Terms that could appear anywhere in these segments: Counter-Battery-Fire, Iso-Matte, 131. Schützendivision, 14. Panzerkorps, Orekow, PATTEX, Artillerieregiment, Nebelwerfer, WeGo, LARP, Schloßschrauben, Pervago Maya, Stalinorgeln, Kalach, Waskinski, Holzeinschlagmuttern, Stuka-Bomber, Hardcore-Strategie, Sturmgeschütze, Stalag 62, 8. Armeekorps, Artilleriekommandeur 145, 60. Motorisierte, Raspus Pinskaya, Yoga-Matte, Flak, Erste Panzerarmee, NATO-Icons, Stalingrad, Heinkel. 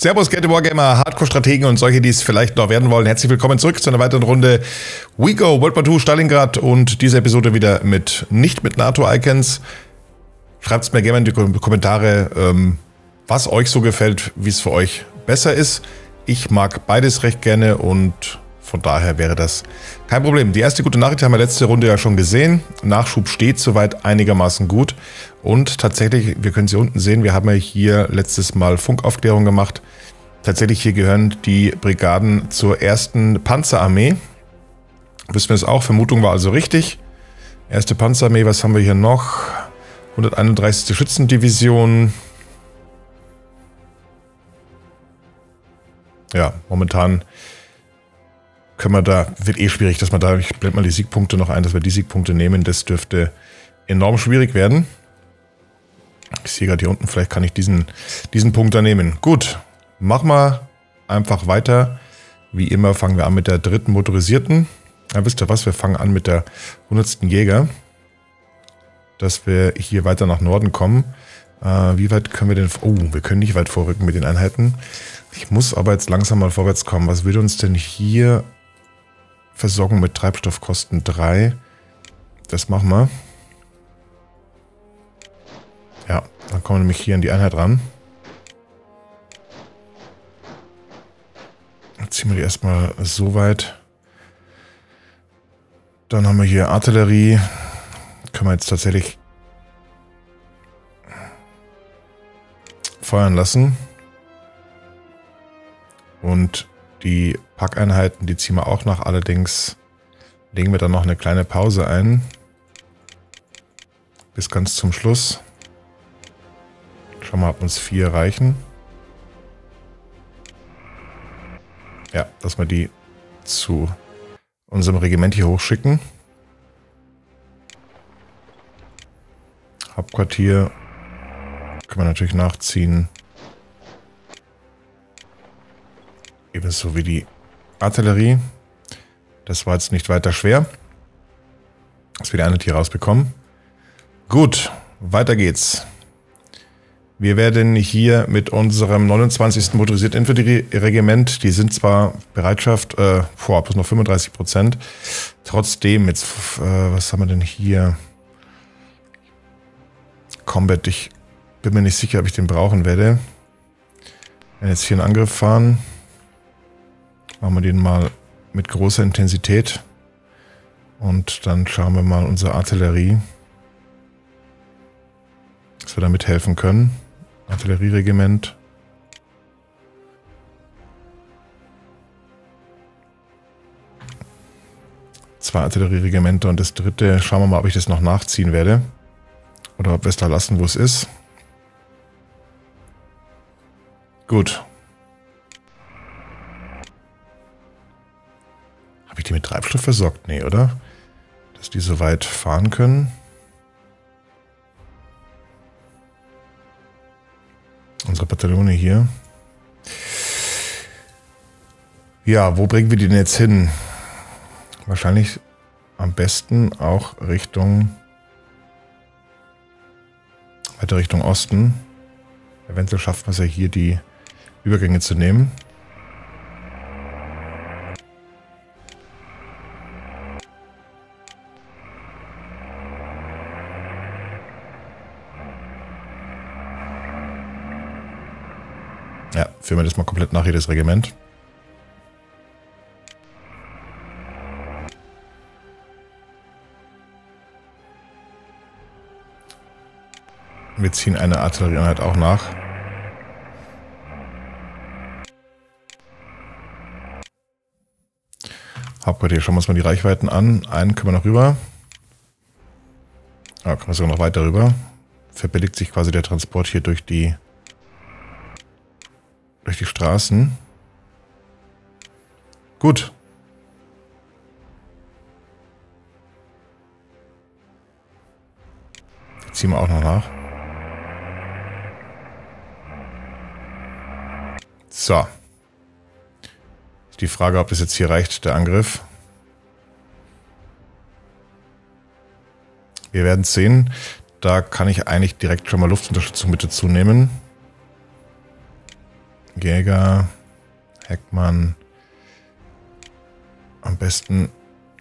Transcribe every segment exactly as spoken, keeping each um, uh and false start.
Servus, geehrte Wargamer, Hardcore-Strategen und solche, die es vielleicht noch werden wollen. Herzlich willkommen zurück zu einer weiteren Runde WeGo, World War Two, Stalingrad und diese Episode wieder mit nicht mit NATO-Icons. Schreibt es mir gerne in die Kommentare, ähm, was euch so gefällt, wie es für euch besser ist. Ich mag beides recht gerne und von daher wäre das kein Problem. Die erste gute Nachricht haben wir letzte Runde ja schon gesehen. Nachschub steht soweit einigermaßen gut. Und tatsächlich, wir können sie unten sehen, wir haben ja hier letztes Mal Funkaufklärung gemacht. Tatsächlich hier gehören die Brigaden zur ersten Panzerarmee. Wissen wir es auch, Vermutung war also richtig. Erste Panzerarmee, was haben wir hier noch? hunderteinunddreißigste Schützendivision. Ja, momentan können wir da, wird eh schwierig, dass man da, ich blende mal die Siegpunkte noch ein, dass wir die Siegpunkte nehmen, das dürfte enorm schwierig werden. Ich sehe gerade hier unten, vielleicht kann ich diesen, diesen Punkt da nehmen. Gut, machen wir einfach weiter. Wie immer fangen wir an mit der dritten Motorisierten. Ja, wisst ihr was, wir fangen an mit der hundertsten Jäger, dass wir hier weiter nach Norden kommen. Äh, wie weit können wir denn, oh, wir können nicht weit vorrücken mit den Einheiten. Ich muss aber jetzt langsam mal vorwärts kommen. Was würde uns denn hier versorgen mit Treibstoffkosten drei? Das machen wir. Ja, dann kommen wir nämlich hier an die Einheit ran. Dann ziehen wir die erstmal so weit. Dann haben wir hier Artillerie. Können wir jetzt tatsächlich feuern lassen. Und die Packeinheiten, die ziehen wir auch nach. Allerdings legen wir dann noch eine kleine Pause ein. Bis ganz zum Schluss. Schauen wir mal, ob uns vier reichen. Ja, dass wir die zu unserem Regiment hier hochschicken. Hauptquartier können wir natürlich nachziehen. Ebenso wie die Artillerie. Das war jetzt nicht weiter schwer, dass wir die Einheit hier rausbekommen. Gut, weiter geht's. Wir werden hier mit unserem neunundzwanzigsten Motorisierten Infanterieregiment, die sind zwar Bereitschaft, äh, boah, bis noch fünfunddreißig Prozent. Trotzdem, jetzt, äh, was haben wir denn hier? Combat, ich bin mir nicht sicher, ob ich den brauchen werde. Wenn jetzt hier einen Angriff fahren, machen wir den mal mit großer Intensität. Und dann schauen wir mal unsere Artillerie, dass wir damit helfen können. Artillerieregiment. Zwei Artillerieregimenter und das dritte. Schauen wir mal, ob ich das noch nachziehen werde. Oder ob wir es da lassen, wo es ist. Gut. Habe ich die mit Treibstoff versorgt? Nee, oder? Dass die so weit fahren können. Unsere Bataillone hier. Ja, wo bringen wir die denn jetzt hin? Wahrscheinlich am besten auch Richtung, weiter Richtung Osten. Eventuell schafft man es ja hier, die Übergänge zu nehmen. Ja, führen wir das mal komplett nach, jedes Regiment. Wir ziehen eine Artillerieeinheit auch nach. Hauptquartier, schauen wir uns mal die Reichweiten an. Einen können wir noch rüber. Ah, können wir sogar noch weiter rüber. Verbilligt sich quasi der Transport hier durch die durch die Straßen. Gut. Die ziehen wir auch noch nach. So. Ist die Frage, ob das jetzt hier reicht, der Angriff. Wir werden es sehen. Da kann ich eigentlich direkt schon mal Luftunterstützung mit dazu nehmen. Jäger, Heckmann, am besten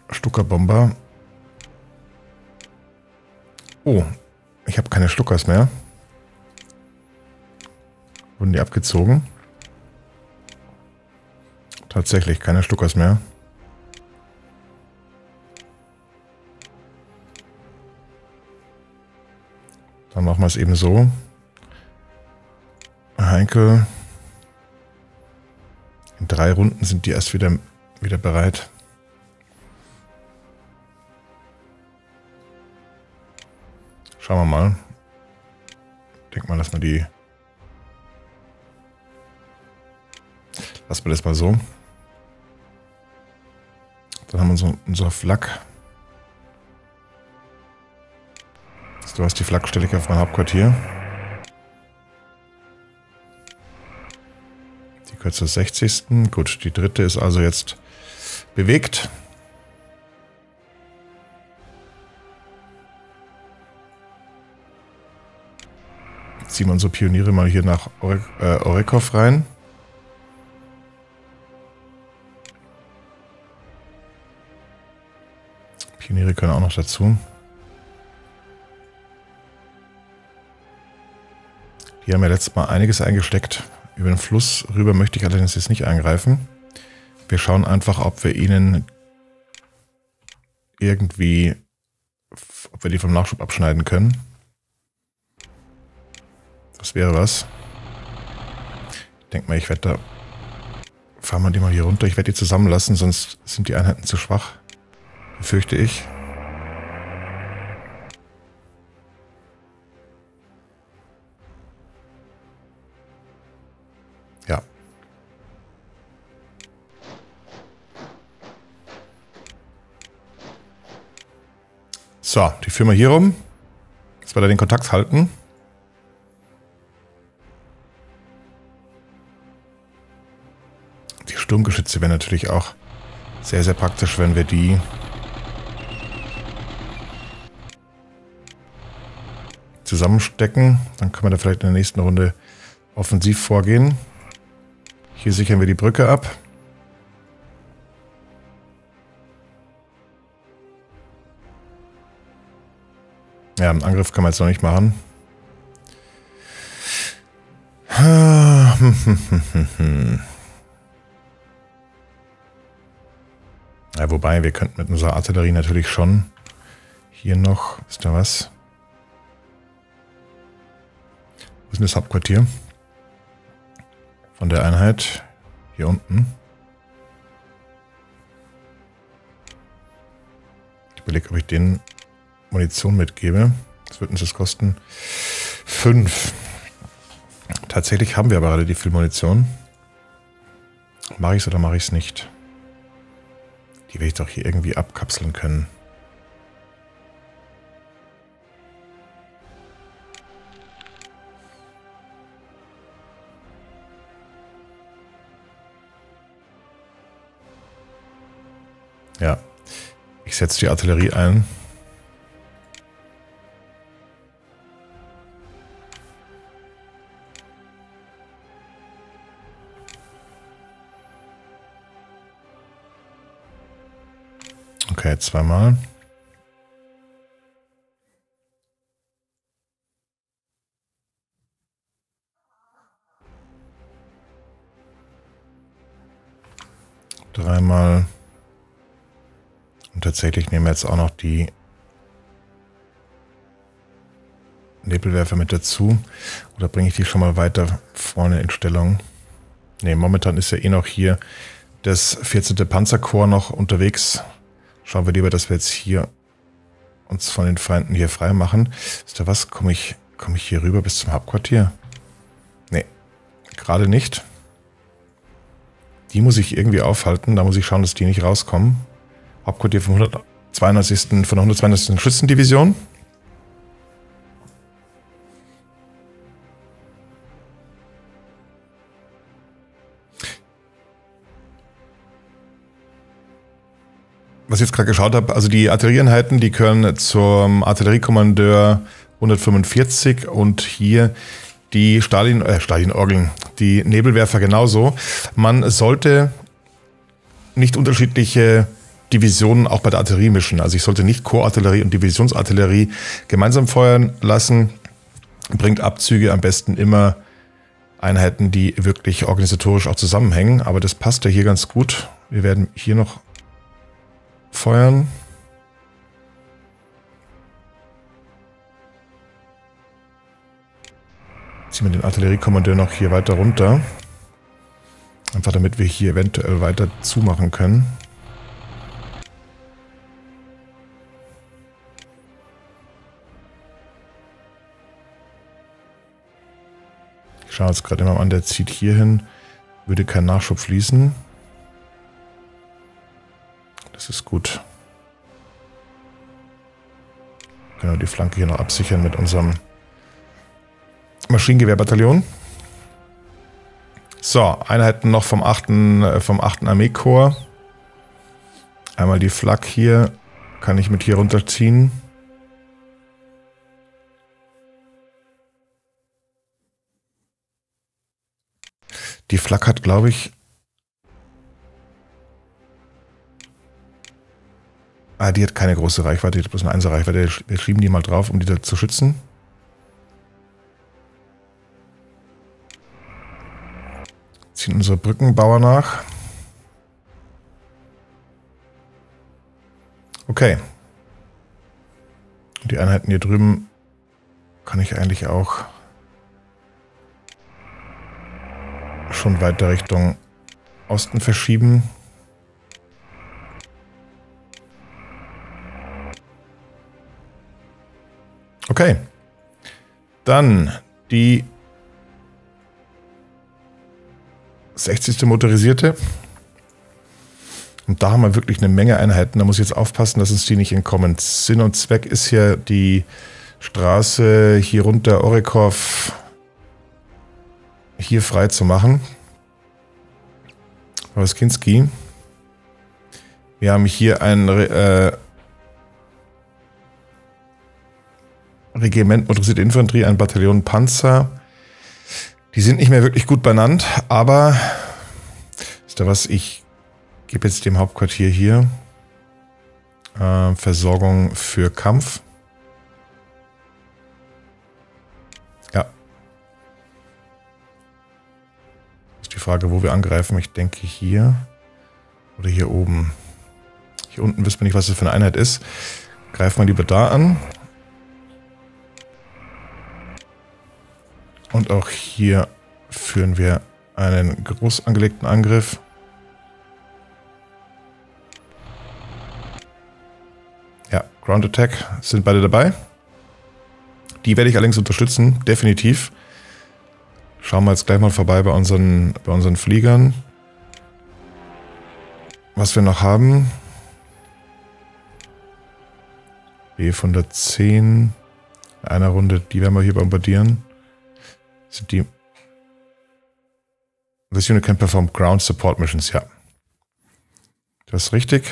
Stuka-Bomber. Oh, ich habe keine Stukas mehr. Wurden die abgezogen? Tatsächlich keine Stukas mehr. Dann machen wir es eben so. Heinkel. In drei Runden sind die erst wieder, wieder bereit. Schauen wir mal. Ich denke mal, dass wir die... Lassen wir das mal so. Dann haben wir so unser Flak. Du hast die Flak, stelle ich auf mein Hauptquartier. Die gehört zur sechzigsten Gut, die dritte ist also jetzt bewegt. Jetzt ziehen wir unsere Pioniere mal hier nach Ore äh, Orekow rein. Pioniere können auch noch dazu. Die haben ja letztes Mal einiges eingesteckt. Über den Fluss rüber möchte ich allerdings jetzt nicht eingreifen. Wir schauen einfach, ob wir ihnen irgendwie, ob wir die vom Nachschub abschneiden können. Das wäre was. Ich denke mal, ich werde da... Fahren wir die mal hier runter. Ich werde die zusammenlassen, sonst sind die Einheiten zu schwach. Befürchte ich. Ja. So, die führen wir hier rum. Jetzt weiter den Kontakt halten. Die Sturmgeschütze wären natürlich auch sehr, sehr praktisch, wenn wir die zusammenstecken. Dann können wir da vielleicht in der nächsten Runde offensiv vorgehen. Hier sichern wir die Brücke ab. Ja, einen Angriff kann man jetzt noch nicht machen. Ja, wobei, wir könnten mit unserer Artillerie natürlich schon hier noch... Ist da was? Wo ist denn das Hauptquartier? Von der Einheit hier unten. Ich überlege, ob ich denen Munition mitgebe. Das wird uns das kosten. Fünf. Tatsächlich haben wir aber relativ viel Munition. Mache ich es oder mache ich es nicht? Die werde ich doch hier irgendwie abkapseln können. Ja, ich setze die Artillerie ein. Okay, zweimal. Dreimal. Und tatsächlich nehmen wir jetzt auch noch die Nebelwerfer mit dazu. Oder bringe ich die schon mal weiter vorne in Stellung? Ne, momentan ist ja eh noch hier das vierzehnte Panzerkorps noch unterwegs. Schauen wir lieber, dass wir jetzt hier uns von den Feinden hier frei machen. Ist da was? Komme ich, komme ich hier rüber bis zum Hauptquartier? Ne, gerade nicht. Die muss ich irgendwie aufhalten. Da muss ich schauen, dass die nicht rauskommen. Hauptquartier von, hundertzweiundneunzigsten von der hundertzweiundneunzigsten Schützendivision. Was ich jetzt gerade geschaut habe, also die Artillerieeinheiten, die gehören zum Artilleriekommandeur hundertfünfundvierzig und hier die Stalin, äh, Stalinorgeln, die Nebelwerfer genauso. Man sollte nicht unterschiedliche Divisionen auch bei der Artillerie mischen. Also ich sollte nicht Korpsartillerie und Divisionsartillerie gemeinsam feuern lassen. Bringt Abzüge am besten immer Einheiten, die wirklich organisatorisch auch zusammenhängen. Aber das passt ja hier ganz gut. Wir werden hier noch feuern. Ziehen wir den Artilleriekommandeur noch hier weiter runter. Einfach damit wir hier eventuell weiter zumachen können. Ich schaue jetzt gerade immer an, der zieht hier hin. Würde kein Nachschub fließen. Das ist gut. Können wir die Flanke hier noch absichern mit unserem Maschinengewehrbataillon. So, Einheiten noch vom achten. vom achten. Armeekorps. Einmal die Flak hier. Kann ich mit hier runterziehen. Die Flak hat, glaube ich... Ah, die hat keine große Reichweite. Die hat bloß eine Einser Reichweite. Wir schieben die mal drauf, um die da zu schützen. Ziehen unsere Brückenbauer nach. Okay. Die Einheiten hier drüben kann ich eigentlich auch schon weiter Richtung Osten verschieben. Okay. Dann die sechzigste Motorisierte. Und da haben wir wirklich eine Menge Einheiten. Da muss ich jetzt aufpassen, dass uns die nicht entkommen. Sinn und Zweck ist hier die Straße hier runter Orekow hier frei zu machen. Waskinski. Wir haben hier ein äh, Regiment motorisierte Infanterie, ein Bataillon Panzer. Die sind nicht mehr wirklich gut benannt, aber ist da was? Ich gebe jetzt dem Hauptquartier hier äh, Versorgung für Kampf. Ja. Ist die Frage, wo wir angreifen. Ich denke hier oder hier oben. Hier unten wissen wir nicht, was das für eine Einheit ist. Greifen wir lieber da an. Und auch hier führen wir einen groß angelegten Angriff. Ja, Ground Attack sind beide dabei. Die werde ich allerdings unterstützen, definitiv. Schauen wir jetzt gleich mal vorbei bei unseren, bei unseren Fliegern. Was wir noch haben. Bf hundertzehn. In einer Runde, die werden wir hier bombardieren. Sind die. This unit can perform ground support missions, ja. Das ist richtig. Ich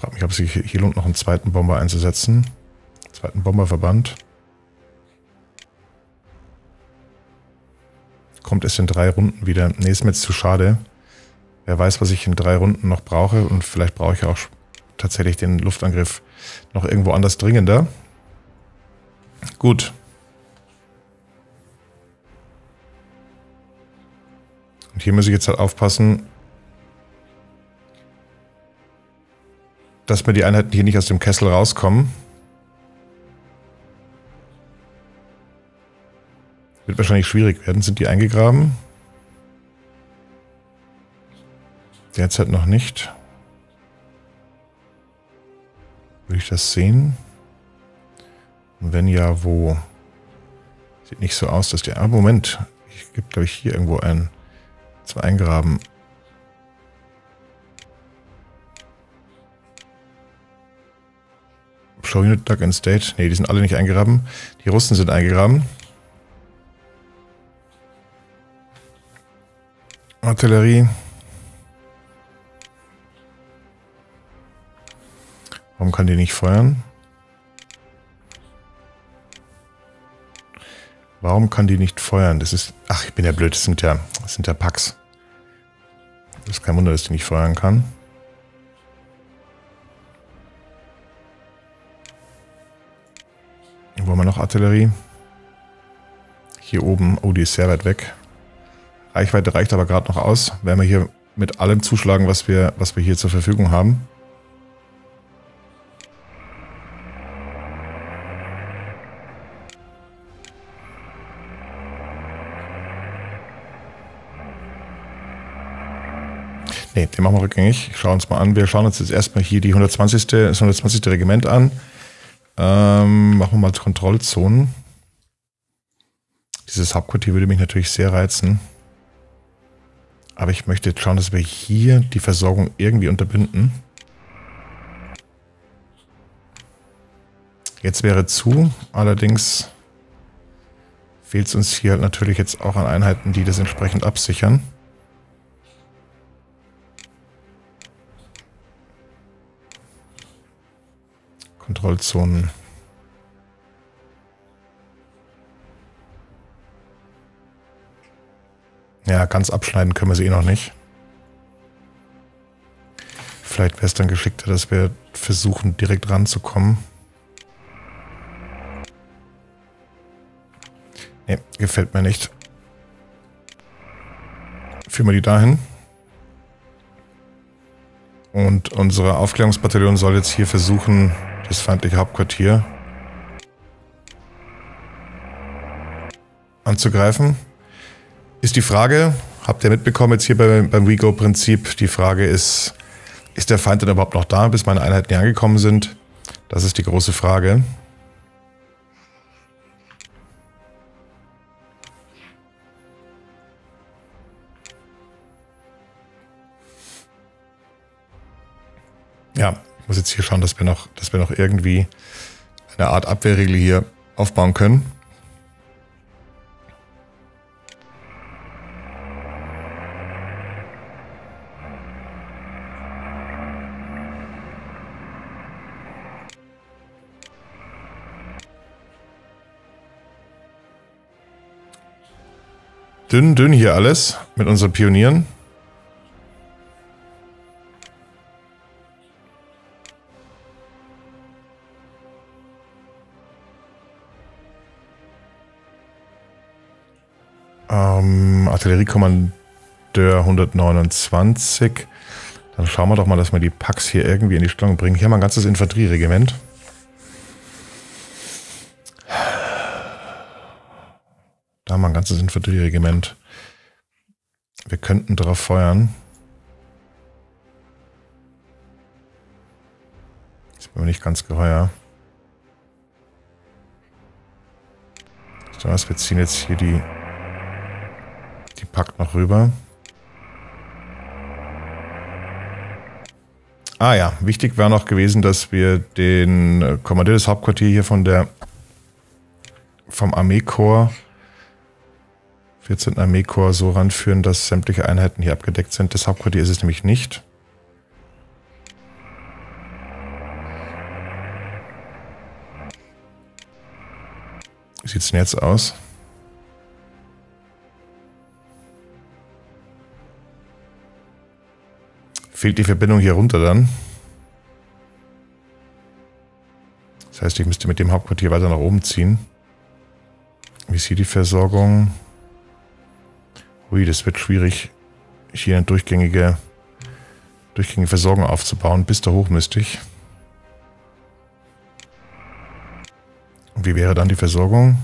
frage mich, ob es sich hier lohnt, noch einen zweiten Bomber einzusetzen. Zweiten Bomberverband. Kommt es in drei Runden wieder? Nee, ist mir jetzt zu schade. Wer weiß, was ich in drei Runden noch brauche. Und vielleicht brauche ich auch tatsächlich den Luftangriff noch irgendwo anders dringender. Gut. Und hier muss ich jetzt halt aufpassen, dass mir die Einheiten hier nicht aus dem Kessel rauskommen. Wird wahrscheinlich schwierig werden. Sind die eingegraben? Derzeit noch nicht. Will ich das sehen? Und wenn ja, wo? Sieht nicht so aus, dass der... Ah, Moment. Ich gebe, glaube ich, hier irgendwo ein... Zwei eingraben. Show Unit Duck and State. Ne, die sind alle nicht eingegraben. Die Russen sind eingegraben. Artillerie. Warum kann die nicht feuern? Warum kann die nicht feuern? Das ist... Ach, ich bin ja blöd. Das sind ja, das sind ja Packs. Das ist kein Wunder, dass die nicht feuern kann. Wollen wir noch Artillerie? Hier oben. Oh, die ist sehr weit weg. Reichweite reicht aber gerade noch aus. Werden wir hier mit allem zuschlagen, was wir, was wir hier zur Verfügung haben. Ne, den machen wir rückgängig. Schauen wir uns mal an. Wir schauen uns jetzt erstmal hier die hundertzwanzigste das hundertzwanzigste Regiment an. Ähm, machen wir mal Kontrollzonen. Dieses Hauptquartier würde mich natürlich sehr reizen. Aber ich möchte jetzt schauen, dass wir hier die Versorgung irgendwie unterbinden. Jetzt wäre zu. Allerdings fehlt es uns hier natürlich jetzt auch an Einheiten, die das entsprechend absichern. Kontrollzonen. Ja, ganz abschneiden können wir sie eh noch nicht. Vielleicht wäre es dann geschickter, dass wir versuchen, direkt ranzukommen. Ne, gefällt mir nicht. Führen wir die dahin. Und unsere Aufklärungsbataillon soll jetzt hier versuchen, das feindliche Hauptquartier anzugreifen. Ist die Frage, habt ihr mitbekommen jetzt hier beim, beim WeGo-Prinzip, die Frage ist, ist der Feind denn überhaupt noch da, bis meine Einheiten hier angekommen sind? Das ist die große Frage. Ja, ich muss jetzt hier schauen, dass wir noch, dass wir noch irgendwie eine Art Abwehrregel hier aufbauen können. Dünn, dünn hier alles mit unseren Pionieren. Ähm, Artilleriekommandeur hundertneunundzwanzig. Dann schauen wir doch mal, dass wir die Packs hier irgendwie in die Stellung bringen. Hier haben wir ein ganzes Infanterieregiment. Da haben wir ein ganzes Infanterieregiment. Wir könnten drauf feuern. Ist mir nicht ganz geheuer. So, wir ziehen jetzt hier die, die Pack noch rüber. Ah ja, wichtig wäre noch gewesen, dass wir den Kommandeur des Hauptquartiers hier von der vom Armeekorps vierzehnten Armeekorps so ranführen, dass sämtliche Einheiten hier abgedeckt sind. Das Hauptquartier ist es nämlich nicht. Wie sieht es denn jetzt aus? Fehlt die Verbindung hier runter dann. Das heißt, ich müsste mit dem Hauptquartier weiter nach oben ziehen. Wie ist hier die Versorgung? Ui, das wird schwierig, hier eine durchgängige, durchgängige Versorgung aufzubauen, bis da hochmüstig. Und wie wäre dann die Versorgung?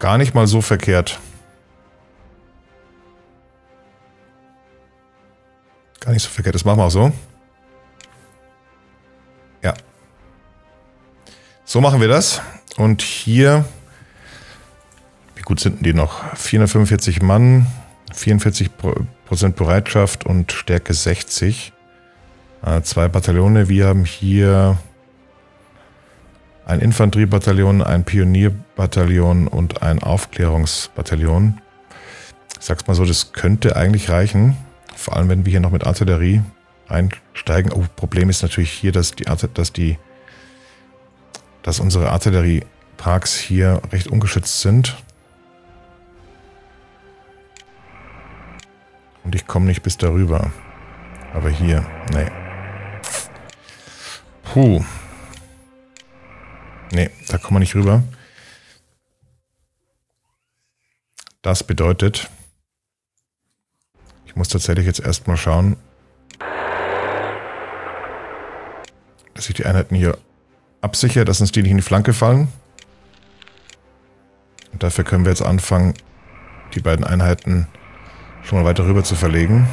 Gar nicht mal so verkehrt. Gar nicht so verkehrt, das machen wir auch so. Ja. So machen wir das. Und hier... Gut sind die noch? vierhundertfünfundvierzig Mann, vierundvierzig Prozent Bereitschaft und Stärke sechzig. Äh, zwei Bataillone. Wir haben hier ein Infanteriebataillon, ein Pionierbataillon und ein Aufklärungsbataillon. Ich sag's mal so, das könnte eigentlich reichen. Vor allem, wenn wir hier noch mit Artillerie einsteigen. Oh, Problem ist natürlich hier, dass die, dass die, dass unsere Artillerieparks hier recht ungeschützt sind. Und ich komme nicht bis darüber. Aber hier, nee. Puh. Nee, da kommen wir nicht rüber. Das bedeutet, ich muss tatsächlich jetzt erstmal schauen, dass ich die Einheiten hier absichere, dass uns die nicht in die Flanke fallen. Und dafür können wir jetzt anfangen, die beiden Einheiten schon mal weiter rüber zu verlegen.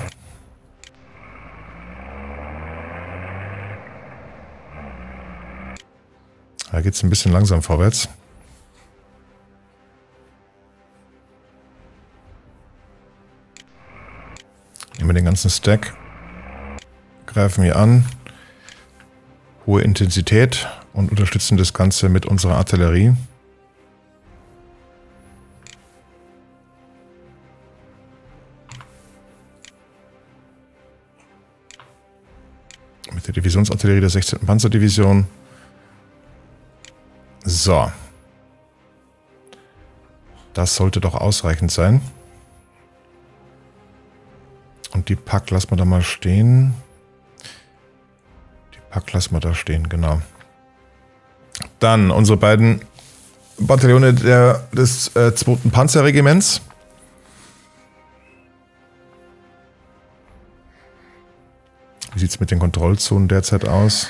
Da geht es ein bisschen langsam vorwärts. Nehmen wir den ganzen Stack, greifen hier an, hohe Intensität und unterstützen das Ganze mit unserer Artillerie. Mit der Divisionsartillerie der sechzehnten Panzerdivision. So. Das sollte doch ausreichend sein. Und die Pack lassen wir da mal stehen. Die Pack lassen wir da stehen, genau. Dann unsere beiden Bataillone der, des äh, zweiten Panzerregiments. Wie sieht es mit den Kontrollzonen derzeit aus?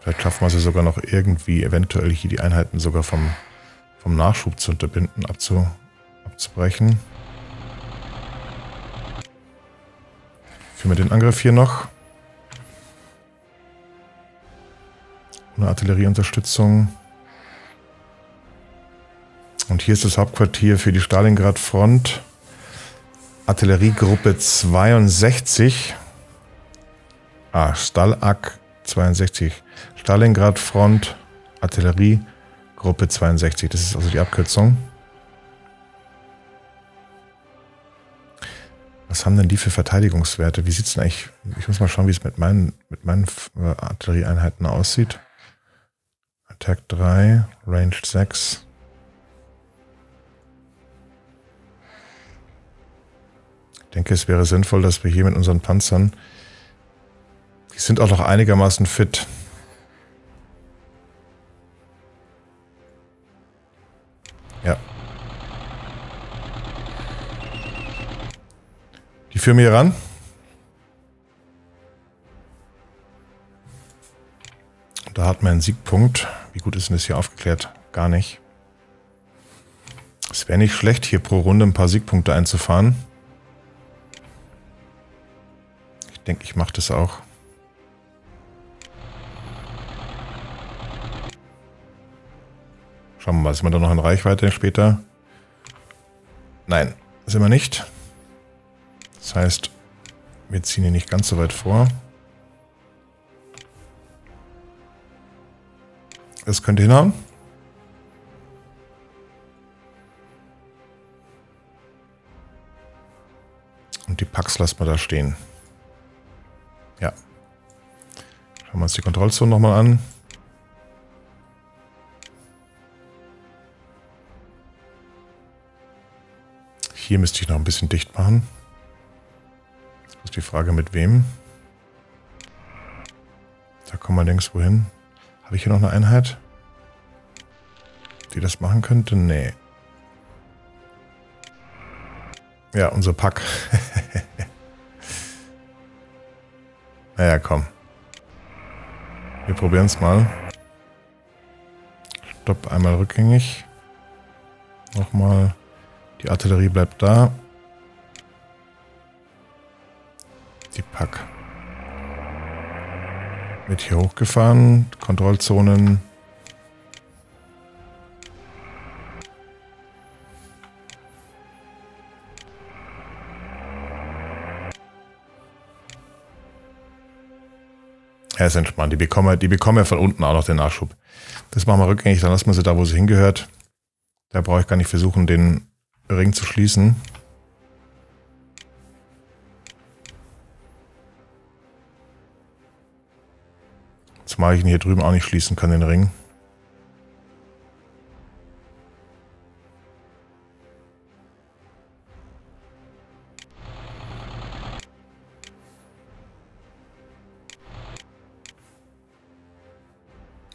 Vielleicht schaffen wir sie sogar noch irgendwie, eventuell hier die Einheiten sogar vom, vom Nachschub zu unterbinden, abzu, abzubrechen. Führen wir den Angriff hier noch. Ohne Artillerieunterstützung. Und hier ist das Hauptquartier für die Stalingrad-Front Artilleriegruppe zweiundsechzig. Ah, Stalag zweiundsechzig. Stalingrad-Front Artilleriegruppe zweiundsechzig. Das ist also die Abkürzung. Was haben denn die für Verteidigungswerte? Wie sieht es denn eigentlich? Ich muss mal schauen, wie es mit meinen, mit meinen Artillerieeinheiten aussieht. Attack drei, Range sechs. Ich denke, es wäre sinnvoll, dass wir hier mit unseren Panzern, die sind auch noch einigermaßen fit. Ja. Die führen wir hier ran. Da hat man einen Siegpunkt. Wie gut ist denn das hier aufgeklärt? Gar nicht. Es wäre nicht schlecht, hier pro Runde ein paar Siegpunkte einzufahren. Ich denke, ich mache das auch. Schauen wir mal, sind wir da noch in Reichweite später? Nein, sind wir nicht. Das heißt, wir ziehen hier nicht ganz so weit vor. Das könnte hinhauen. Und die Packs lassen wir da stehen. Ja. Schauen wir uns die Kontrollzone nochmal an. Hier müsste ich noch ein bisschen dicht machen. Jetzt ist die Frage, mit wem. Da kommen wir längst wohin. Habe ich hier noch eine Einheit, die das machen könnte? Nee. Ja, unser Pack. Naja, komm. Wir probieren es mal. Stopp, einmal rückgängig. Nochmal. Die Artillerie bleibt da. Die Pack wird hier hochgefahren. Kontrollzonen. Er ist entspannt. Die bekommen, die bekommen ja von unten auch noch den Nachschub. Das machen wir rückgängig, dann lassen wir sie da, wo sie hingehört. Da brauche ich gar nicht versuchen, den Ring zu schließen. Zumal ich ihn hier drüben auch nicht schließen kann, den Ring.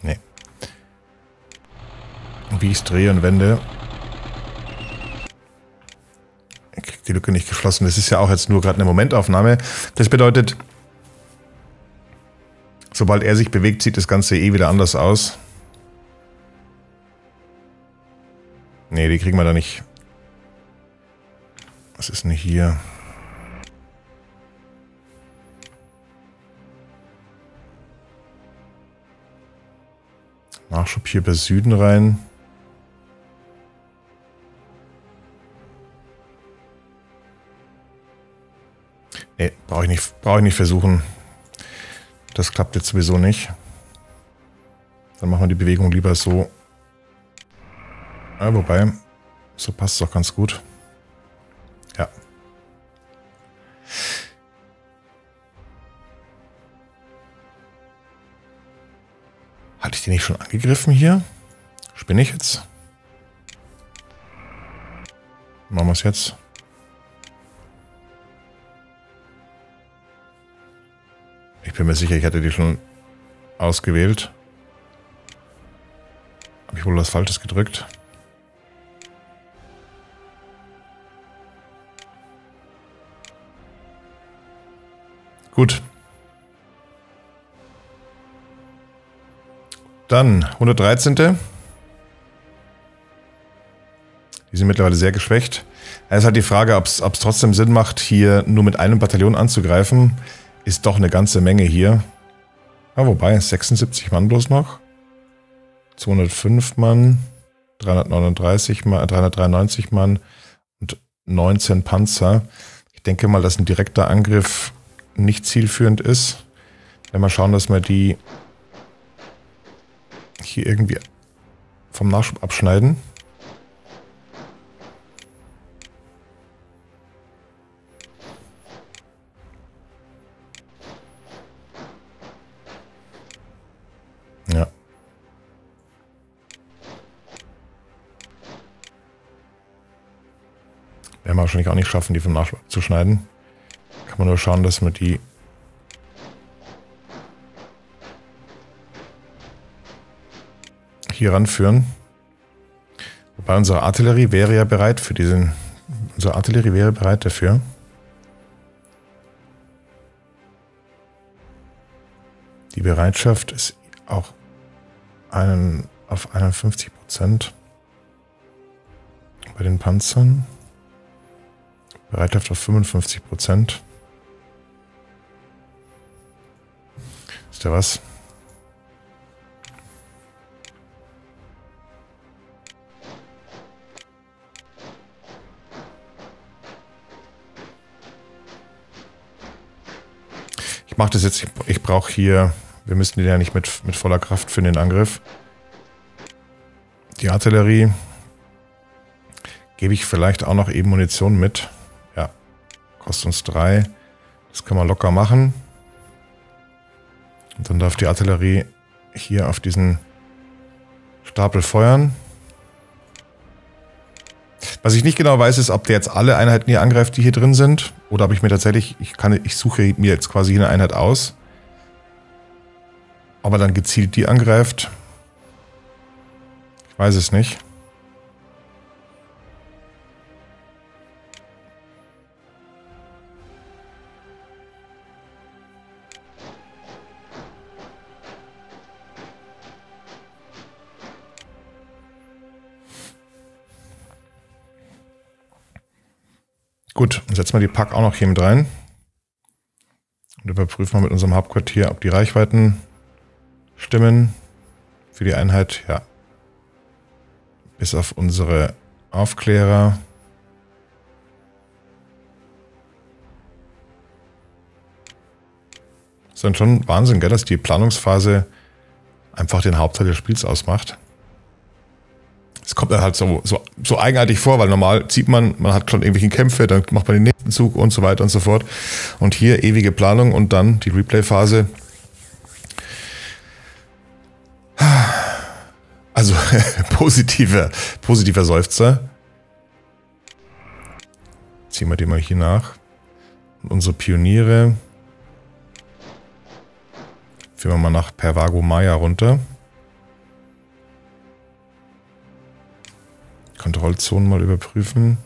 Nee. Und wie ich es drehe und wende, ich kriege die Lücke nicht geschlossen. Das ist ja auch jetzt nur gerade eine Momentaufnahme. Das bedeutet, sobald er sich bewegt, sieht das Ganze eh wieder anders aus. Nee, die kriegen wir da nicht. Was ist denn hier? Nachschub hier bei Süden rein. Nee, brauche ich nicht, brauche ich nicht versuchen. Das klappt jetzt sowieso nicht. Dann machen wir die Bewegung lieber so. Ja, wobei, so passt es doch ganz gut. Ja. Hatte ich die nicht schon angegriffen hier? Spinne ich jetzt? Machen wir es jetzt. Ich bin mir sicher, ich hatte die schon ausgewählt. Habe ich wohl was Falsches gedrückt? Gut. Dann hundertdreizehn. Die sind mittlerweile sehr geschwächt. Es ist halt die Frage, ob es trotzdem Sinn macht, hier nur mit einem Bataillon anzugreifen. Ist doch eine ganze Menge hier. Ja, wobei, sechsundsiebzig Mann bloß noch. zweihundertfünf Mann, dreihundertneununddreißig Mann, dreihundertdreiundneunzig Mann und neunzehn Panzer. Ich denke mal, dass ein direkter Angriff nicht zielführend ist. Wenn wir schauen, dass wir die hier irgendwie vom Nachschub abschneiden. Ja. Werden wir wahrscheinlich auch nicht schaffen, die vom Nachschub abzuschneiden. Kann man nur schauen, dass wir die hier ranführen. Wobei unsere Artillerie wäre ja bereit für diesen. Unsere Artillerie wäre bereit dafür. Die Bereitschaft ist auch einen auf einundfünfzig Prozent bei den Panzern. Bereitschaft auf fünfundfünfzig Prozent. Ist da was? Ich mache das jetzt, ich brauche hier. Wir müssen die ja nicht mit, mit voller Kraft für den Angriff. Die Artillerie gebe ich vielleicht auch noch eben Munition mit. Ja, kostet uns drei. Das kann man locker machen. Und dann darf die Artillerie hier auf diesen Stapel feuern. Was ich nicht genau weiß, ist, ob der jetzt alle Einheiten hier angreift, die hier drin sind. Oder ob ich mir tatsächlich, ich, kann, ich suche mir jetzt quasi eine Einheit aus. Ob er dann gezielt die angreift, ich weiß es nicht. Gut, dann setzen wir die Pack auch noch hier mit rein. Und überprüfen wir mit unserem Hauptquartier, ob die Reichweiten stimmen für die Einheit, ja. Bis auf unsere Aufklärer. Das ist dann schon Wahnsinn, gell, dass die Planungsphase einfach den Hauptteil des Spiels ausmacht. Es kommt dann halt so, so, so eigenartig vor, weil normal zieht man, man hat schon irgendwelche Kämpfe, dann macht man den nächsten Zug und so weiter und so fort. Und hier ewige Planung und dann die Replay-Phase. Also positiver, positiver Seufzer. Ziehen wir den mal hier nach. Und unsere Pioniere. Führen wir mal nach Pervago Maya runter. Kontrollzonen mal überprüfen.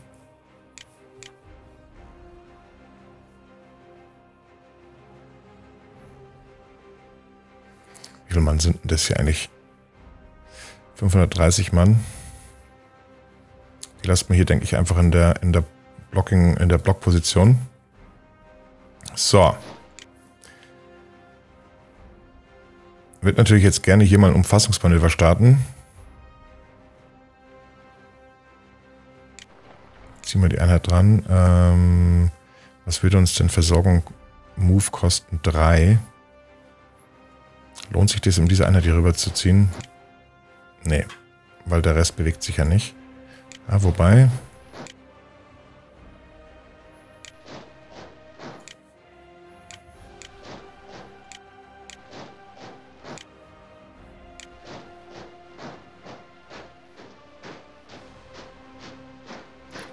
Wie viele Mann sind denn das hier eigentlich? fünfhundertdreißig Mann. Die lassen wir hier, denke ich, einfach in der, in der Blocking, in der Blockposition. So. Wird natürlich jetzt gerne hier mal ein Umfassungsmanöver starten. Ziehen wir die Einheit dran. Ähm, was würde uns denn Versorgung Move kosten? drei. Lohnt sich das, um diese Einheit hier rüber zu ziehen? Nee, weil der Rest bewegt sich ja nicht. Ah, wobei.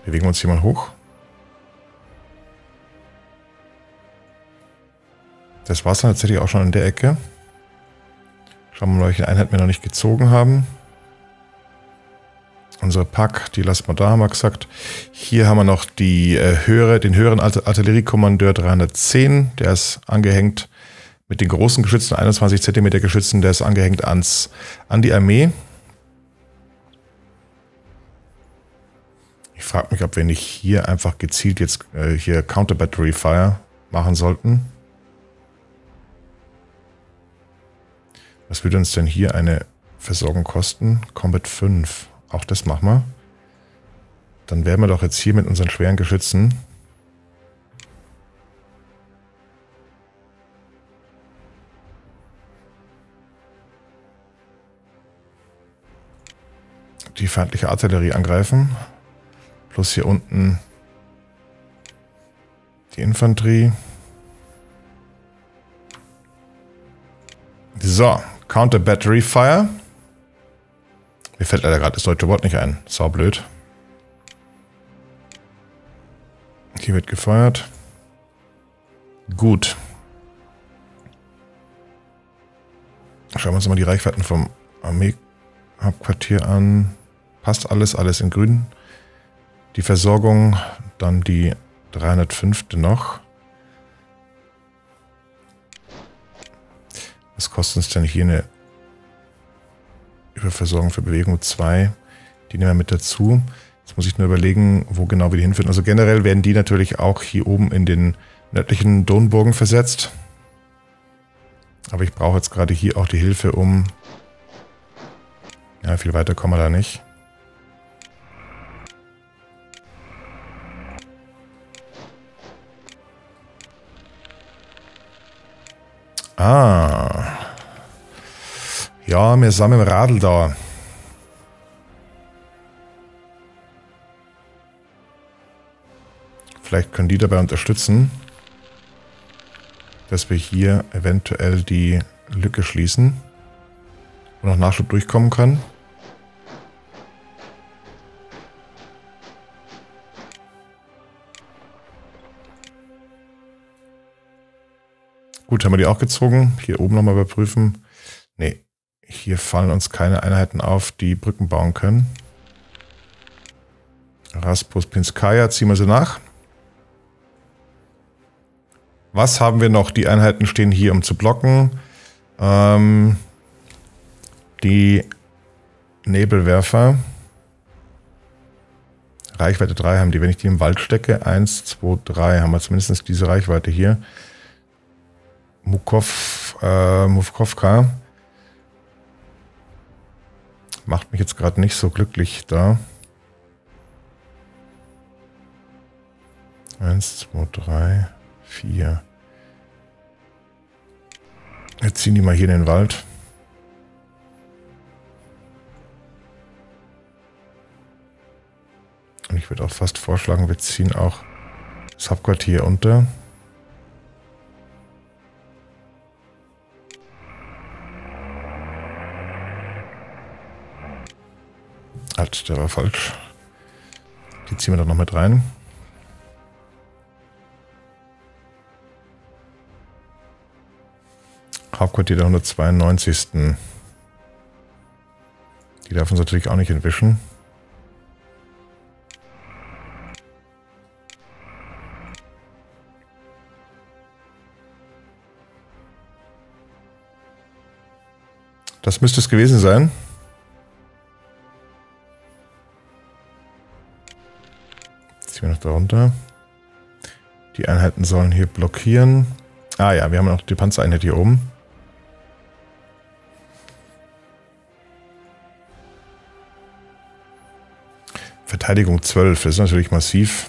Bewegen wir uns hier mal hoch. Das war es dann tatsächlich auch schon in der Ecke. Schauen wir mal, welche Einheit wir noch nicht gezogen haben. Unsere Pack, die lassen wir da, haben wir gesagt. Hier haben wir noch die, äh, höhere, den höheren Artilleriekommandeur dreihundertzehn. Der ist angehängt mit den großen Geschützen, einundzwanzig Zentimeter Geschützen. Der ist angehängt ans, an die Armee. Ich frage mich, ob wir nicht hier einfach gezielt jetzt äh, hier Counter-Battery-Fire machen sollten. Was würde uns denn hier eine Versorgung kosten? Combat fünf. Auch das machen wir. Dann wären wir doch jetzt hier mit unseren schweren Geschützen. Die feindliche Artillerie angreifen. Plus hier unten die Infanterie. So, Counter-Battery-Fire. Mir fällt leider gerade das deutsche Wort nicht ein. Sau blöd. Hier wird gefeuert. Gut. Schauen wir uns mal die Reichweiten vom Armee-Hauptquartier an. Passt alles, alles in grün. Die Versorgung, dann die dreihundertfünfte noch. Was kostet uns denn hier eine Überversorgung für Bewegung zwei? Die nehmen wir mit dazu. Jetzt muss ich nur überlegen, wo genau wir die hinfinden. Also generell werden die natürlich auch hier oben in den nördlichen Donburgen versetzt. Aber ich brauche jetzt gerade hier auch die Hilfe, um... Ja, viel weiter kommen wir da nicht. Ah. Ja, wir sind im Radl da. Vielleicht können die dabei unterstützen, dass wir hier eventuell die Lücke schließen, wo noch Nachschub durchkommen kann. Gut, haben wir die auch gezogen. Hier oben nochmal überprüfen. Nee, hier fallen uns keine Einheiten auf, die Brücken bauen können. Raspus Pinskaya, ziehen wir sie nach. Was haben wir noch? Die Einheiten stehen hier, um zu blocken. Ähm, die Nebelwerfer. Reichweite drei haben die. Wenn ich die im Wald stecke, eins, zwei, drei, haben wir zumindest diese Reichweite hier. Mukov, äh, Mufkovka. Macht mich jetzt gerade nicht so glücklich da. eins, zwei, drei, vier. Jetzt ziehen die mal hier in den Wald. Und ich würde auch fast vorschlagen, wir ziehen auch das Hauptquartier unter. Halt, der war falsch. Die ziehen wir dann noch mit rein. Hauptquartier der hundertzweiundneunzigsten Die darf uns natürlich auch nicht entwischen. Das müsste es gewesen sein. Ziehen wir noch darunter. Die Einheiten sollen hier blockieren. Ah ja, wir haben noch die Panzereinheit hier oben. Verteidigung zwölf, das ist natürlich massiv.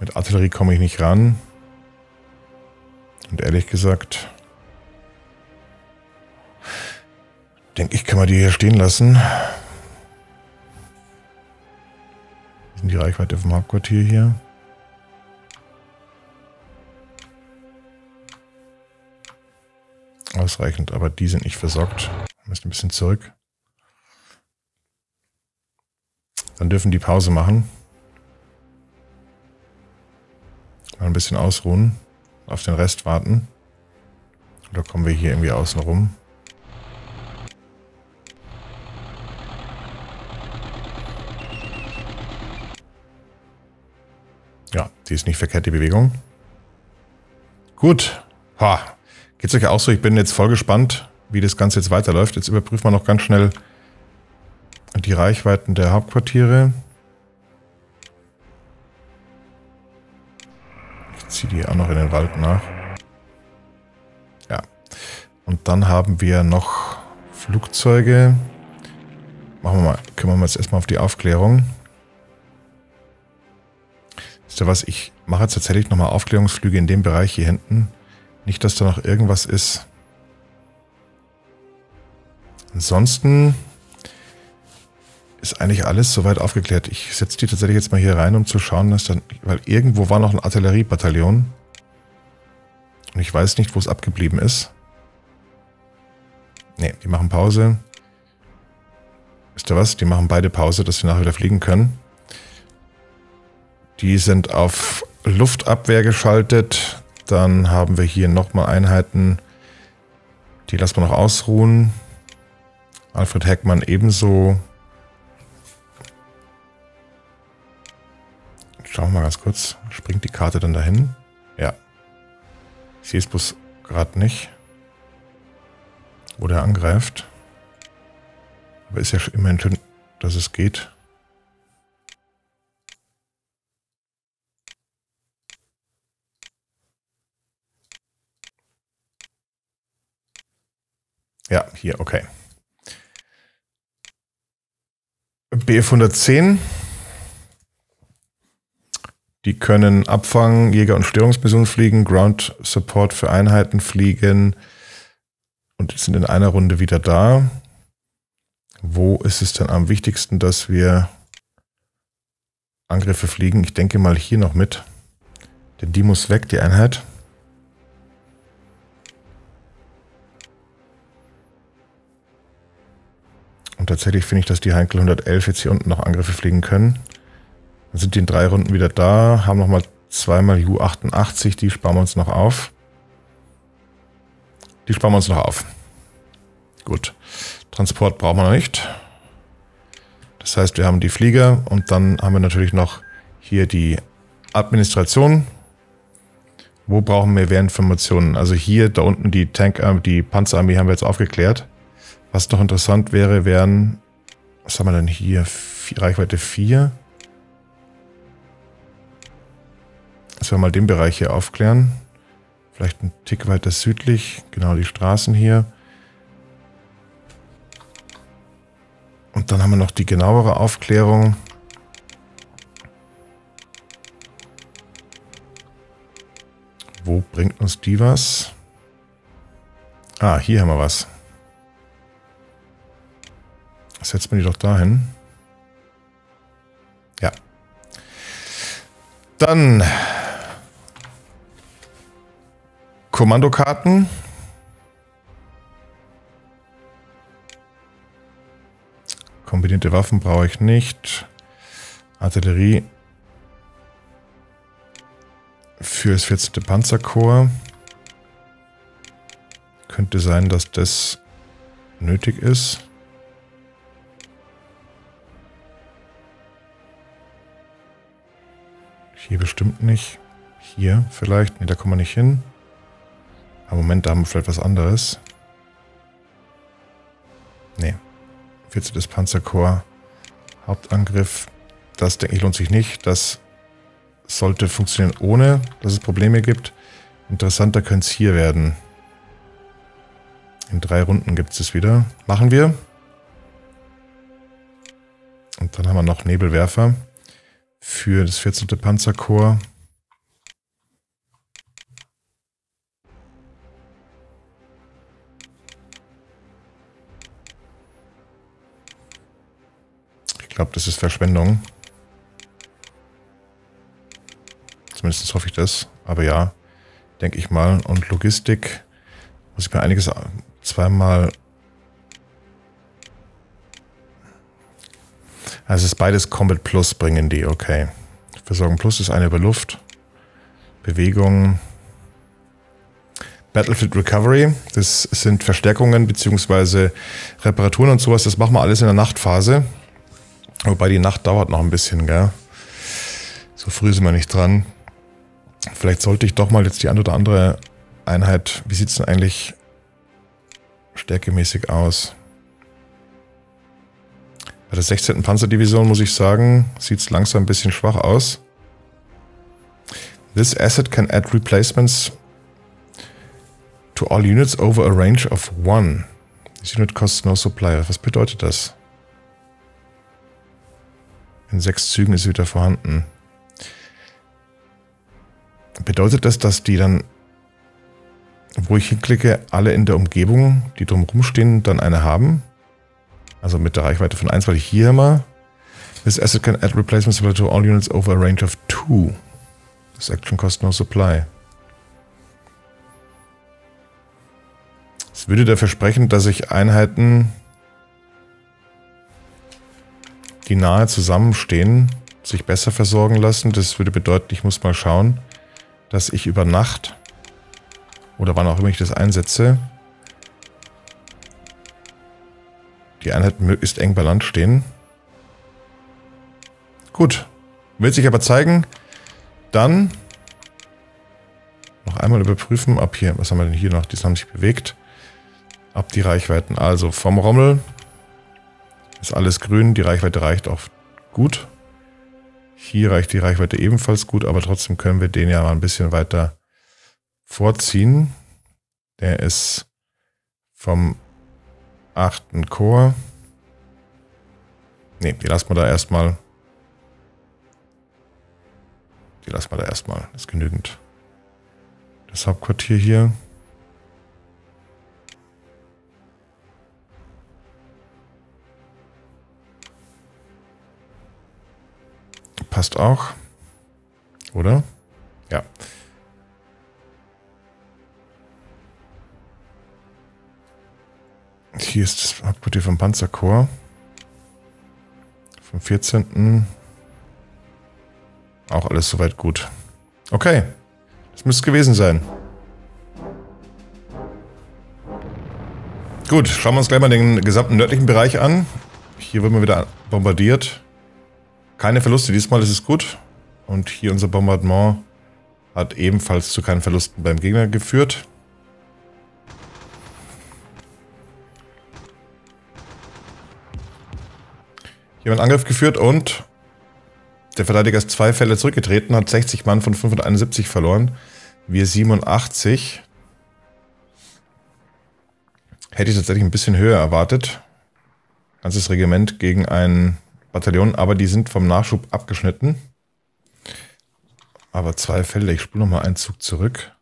Mit Artillerie komme ich nicht ran. Und ehrlich gesagt, denke ich, kann man die hier stehen lassen. Wie sind die Reichweite vom Hauptquartier hier? Ausreichend, aber die sind nicht versorgt. Wir müssen ein bisschen zurück. Dann dürfen die Pause machen. Mal ein bisschen ausruhen. Auf den Rest warten. Oder kommen wir hier irgendwie außen rum? Ja, die ist nicht verkehrt, die Bewegung. Gut. Ha. Geht's euch auch so? Ich bin jetzt voll gespannt, wie das Ganze jetzt weiterläuft. Jetzt überprüfen wir noch ganz schnell die Reichweiten der Hauptquartiere. Ich ziehe die auch noch in den Wald nach. Ja. Und dann haben wir noch Flugzeuge. Machen wir mal, kümmern wir uns erstmal auf die Aufklärung. Wisst ihr was? Ich mache jetzt tatsächlich nochmal Aufklärungsflüge in dem Bereich hier hinten. Nicht, dass da noch irgendwas ist. Ansonsten ist eigentlich alles soweit aufgeklärt. Ich setze die tatsächlich jetzt mal hier rein, um zu schauen, dass dann, weil irgendwo war noch ein Artilleriebataillon und ich weiß nicht, wo es abgeblieben ist. Ne, die machen Pause. Wisst ihr was? Die machen beide Pause, dass sie nachher wieder fliegen können. Die sind auf Luftabwehr geschaltet. Dann haben wir hier nochmal Einheiten. Die lassen wir noch ausruhen. Alfred Heckmann ebenso. Schauen wir mal ganz kurz. Springt die Karte dann dahin? Ja. Ich sehe es bloß gerade nicht. Wo der angreift. Aber ist ja immerhin schön, dass es geht. Ja, hier, okay. Bf hundertzehn. Die können Abfangen, Jäger- und Störungsmission fliegen, Ground Support für Einheiten fliegen und sind in einer Runde wieder da. Wo ist es denn am wichtigsten, dass wir Angriffe fliegen? Ich denke mal hier noch mit, denn die muss weg, die Einheit. Und tatsächlich finde ich, dass die Heinkel hundertelf jetzt hier unten noch Angriffe fliegen können. Dann sind die in drei Runden wieder da, haben nochmal zweimal U achtundachtzig, die sparen wir uns noch auf. Die sparen wir uns noch auf. Gut. Transport brauchen wir noch nicht. Das heißt, wir haben die Flieger und dann haben wir natürlich noch hier die Administration. Wo brauchen wir Wehrinformationen? Also hier, da unten die Tank, äh, die Panzerarmee haben wir jetzt aufgeklärt. Was noch interessant wäre, wären, was haben wir denn hier? Reichweite vier. Dass wir mal den Bereich hier aufklären. Vielleicht ein Tick weiter südlich. Genau, die Straßen hier. Und dann haben wir noch die genauere Aufklärung. Wo bringt uns die was? Ah, hier haben wir was. Setzt man die doch dahin. Ja. Dann Kommandokarten. Kombinierte Waffen brauche ich nicht. Artillerie für das vierzehnte Panzerkorps. Könnte sein, dass das nötig ist. Hier bestimmt nicht. Hier vielleicht. Ne, da kommen wir nicht hin. Aber Moment, da haben wir vielleicht was anderes. Ne. vierzehntes Panzerkorps. Hauptangriff. Das, denke ich, lohnt sich nicht. Das sollte funktionieren, ohne dass es Probleme gibt. Interessanter könnte es hier werden. In drei Runden gibt es es wieder. Machen wir. Und dann haben wir noch Nebelwerfer für das vierzehnte Panzerkorps. Ich glaube, das ist Verschwendung. Zumindest hoffe ich das. Aber ja, denke ich mal. Und Logistik muss ich mir einiges zweimal... Also es ist beides Combat Plus bringen die, okay. Versorgung Plus ist eine über Luft. Bewegung. Battlefield Recovery, das sind Verstärkungen bzw. Reparaturen und sowas. Das machen wir alles in der Nachtphase. Wobei die Nacht dauert noch ein bisschen, gell. So früh sind wir nicht dran. Vielleicht sollte ich doch mal jetzt die eine oder andere Einheit... Wie sieht es denn eigentlich stärkemäßig aus? Bei der sechzehnten Panzerdivision, muss ich sagen, sieht es langsam ein bisschen schwach aus. This asset can add replacements to all units over a range of one. This unit costs no supplier. Was bedeutet das? In sechs Zügen ist sie wieder vorhanden. Bedeutet das, dass die dann, wo ich hinklicke, alle in der Umgebung, die drumherum stehen, dann eine haben? Also mit der Reichweite von eins, weil ich hier immer... This asset can add replacements to all units over a range of two. This action costs no supply. Es würde dafür sprechen, dass ich Einheiten, die nahe zusammenstehen, sich besser versorgen lassen. Das würde bedeuten, ich muss mal schauen, dass ich über Nacht oder wann auch immer ich das einsetze, die Einheiten möglichst eng bei Land stehen. Gut. Will sich aber zeigen. Dann noch einmal überprüfen, ob hier, was haben wir denn hier noch? Die haben sich bewegt. Ab die Reichweiten. Also vom Rommel ist alles grün. Die Reichweite reicht auch gut. Hier reicht die Reichweite ebenfalls gut, aber trotzdem können wir den ja mal ein bisschen weiter vorziehen. Der ist vom achten Korps. Ne, die lassen wir da erstmal. Die lassen wir da erstmal. Das ist genügend. Das Hauptquartier hier. Passt auch. Oder? Ja. Hier ist das Hauptquartier vom Panzerkorps. Vom vierzehnten Auch alles soweit gut. Okay. Das müsste es gewesen sein. Gut, schauen wir uns gleich mal den gesamten nördlichen Bereich an. Hier wird man wieder bombardiert. Keine Verluste, diesmal ist es gut. Und hier unser Bombardement hat ebenfalls zu keinen Verlusten beim Gegner geführt. Hier haben wir einen Angriff geführt und der Verteidiger ist zwei Felder zurückgetreten, hat sechzig Mann von fünfhunderteinundsiebzig verloren. Wir siebenundachtzig. Hätte ich tatsächlich ein bisschen höher erwartet. Ganzes Regiment gegen ein Bataillon, aber die sind vom Nachschub abgeschnitten. Aber zwei Felder, ich spule nochmal einen Zug zurück.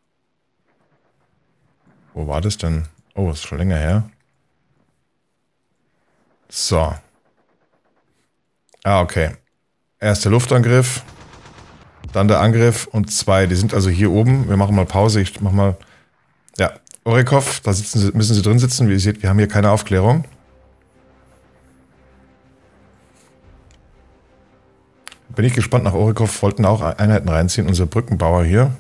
Wo war das denn? Oh, ist schon länger her. So. Ah, okay. Erst der Luftangriff, dann der Angriff und zwei. Die sind also hier oben. Wir machen mal Pause. Ich mach mal... Ja, Orekow, da sitzen sie, müssen sie drin sitzen. Wie ihr seht, wir haben hier keine Aufklärung. Bin ich gespannt, nach Orekow wollten auch Einheiten reinziehen. Unser Brückenbauer hier.